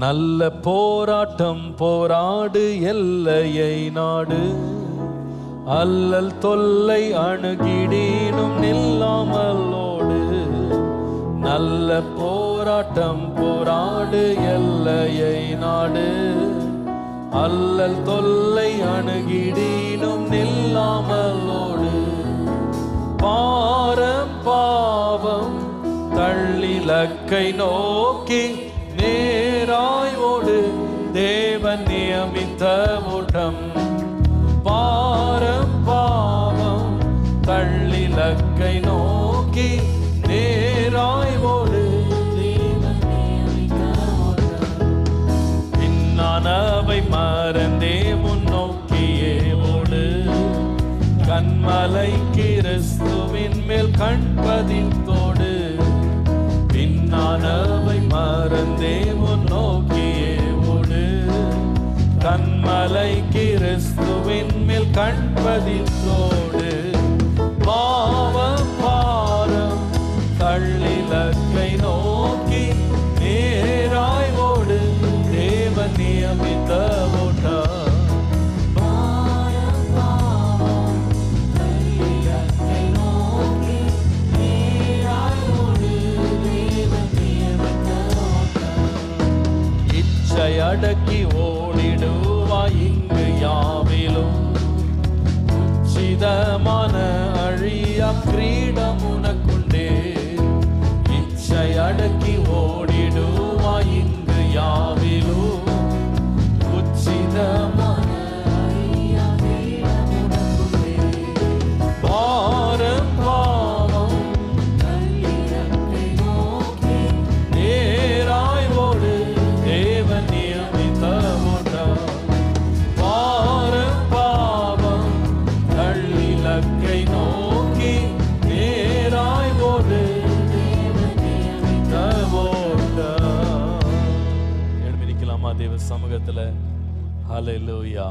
நல்ல போராட்டம் போராடு எல்லையை நாடு, அல்லல் தொல்லை அணுகிடீனும் நில்லாமலோடு. நல்ல போராட்டம் போராடு எல்லையை நாடு, அல்லல் தொல்லை அணுகிடீனும் நில்லாமலோடு. பாரம் பாவம் தள்ளிலக்கை நோக்கி நேராய் ஓடு, தேவன் நியமித்த ஓட்டம். பாரம் பாவம் தள்ளிலக்கை நோக்கி நேராய் ஓடு, தேவன் நியமித்த ஓட்டம். பின்னானவை மறந்தே முன்னோக்கியே ஓடு, கண்மலை கிறிஸ்துவின் மேல் கண்பதித்தோடு. பின்னானவை மறந்தே முன்னோக்கியே ஓடு, கண்மலை கிறிஸ்துவின் மேல் கண்பதித்தோடு. பாவம் பாரம் தள்ளிலக்கை நோக்கி நேராய் ஓடு, தேவன் நியமித்த ஓட்டா. அடக்கி ஓடிடுவாய் இங்கு யாவிலும், உச்சிதமான அழியா கிரீடம் உனக்குண்டே. இச்சை அடக்கி ஓடிடுவாய் இங்கு யாவிலும், உச்சிதமான அழியா கிரீடம் உனக்குண்டே. பாரம் பாவம் தள்ளிலக்கை நோக்கி நேராய் ஓடு, தேவன் சமூகத்தில். ஹல்லேலூயா.